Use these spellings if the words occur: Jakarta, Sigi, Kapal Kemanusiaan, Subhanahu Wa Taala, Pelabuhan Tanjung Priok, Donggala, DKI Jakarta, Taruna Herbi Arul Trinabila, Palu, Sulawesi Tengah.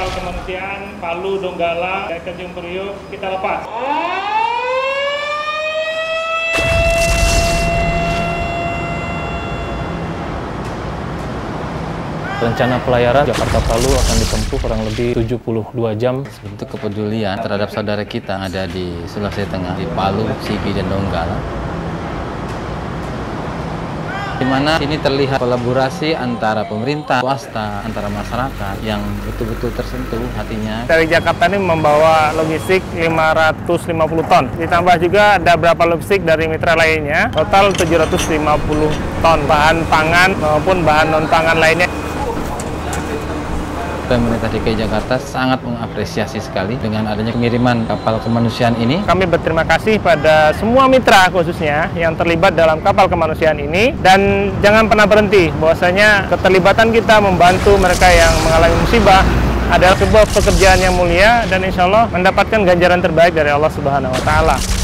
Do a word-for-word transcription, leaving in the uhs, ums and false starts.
Kapal Kemanusiaan, Palu, Donggala, dan Tanjung Priok kita lepas. Rencana pelayaran Jakarta-Palu akan ditempuh kurang lebih tujuh puluh dua jam. Bentuk kepedulian terhadap saudara kita ada di Sulawesi Tengah, di Palu, Sigi, dan Donggala. Di mana ini terlihat kolaborasi antara pemerintah, swasta, antara masyarakat yang betul-betul tersentuh hatinya. Dari Jakarta ini membawa logistik lima ratus lima puluh ton. Ditambah juga ada beberapa logistik dari mitra lainnya, total tujuh ratus lima puluh ton bahan pangan maupun bahan non-pangan lainnya. Pemerintah D K I Jakarta sangat mengapresiasi sekali dengan adanya pengiriman Kapal Kemanusiaan ini. Kami berterima kasih pada semua mitra khususnya yang terlibat dalam Kapal Kemanusiaan ini, dan jangan pernah berhenti bahwasanya keterlibatan kita membantu mereka yang mengalami musibah adalah sebuah pekerjaan yang mulia dan insya Allah mendapatkan ganjaran terbaik dari Allah Subhanahu Wa Taala.